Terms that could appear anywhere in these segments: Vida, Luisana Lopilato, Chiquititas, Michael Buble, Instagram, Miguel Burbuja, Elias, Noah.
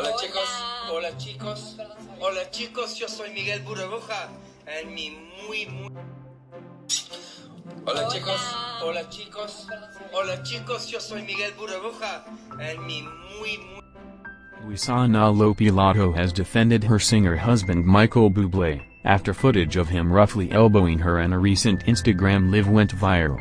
Hola, hola chicos, hola chicos, no, perdón, hola chicos, yo soy Miguel Burbuja, en mi muy... Hola, hola chicos, hola chicos, no, perdón, hola chicos, yo soy Miguel Burbuja, en mi muy... Luisana Lopilato has defended her singer husband Michael Buble, after footage of him roughly elbowing her in a recent Instagram live went viral.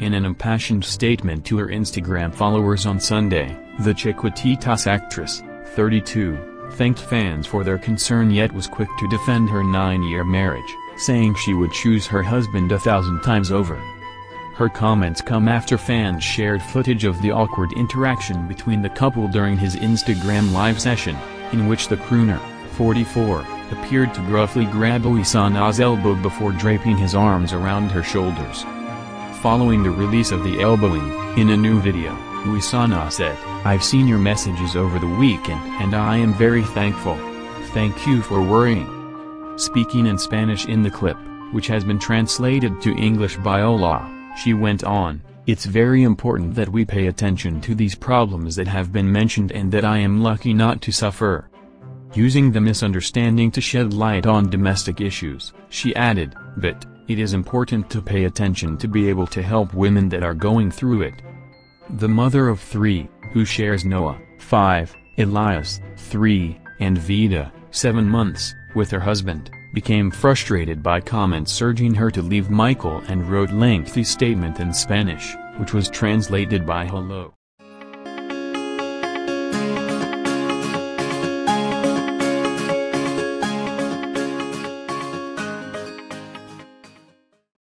In an impassioned statement to her Instagram followers on Sunday, the Chiquititas actress, 32, thanked fans for their concern yet was quick to defend her 9-year marriage, saying she would choose her husband 1,000 times over. Her comments come after fans shared footage of the awkward interaction between the couple during his Instagram live session, in which the crooner, 44, appeared to gruffly grab Luisana's elbow before draping his arms around her shoulders. Following the release of the elbowing, in a new video, Luisana said, "I've seen your messages over the weekend and I am very thankful. Thank you for worrying." Speaking in Spanish in the clip, which has been translated to English by Noah, she went on, "It's very important that we pay attention to these problems that have been mentioned and that I am lucky not to suffer." Using the misunderstanding to shed light on domestic issues, she added, "But, it is important to pay attention to be able to help women that are going through it." The mother of 3, who shares Noah, 5, Elias, 3, and Vida, 7 months, with her husband, became frustrated by comments urging her to leave Michael and wrote a lengthy statement in Spanish, which was translated by Hello.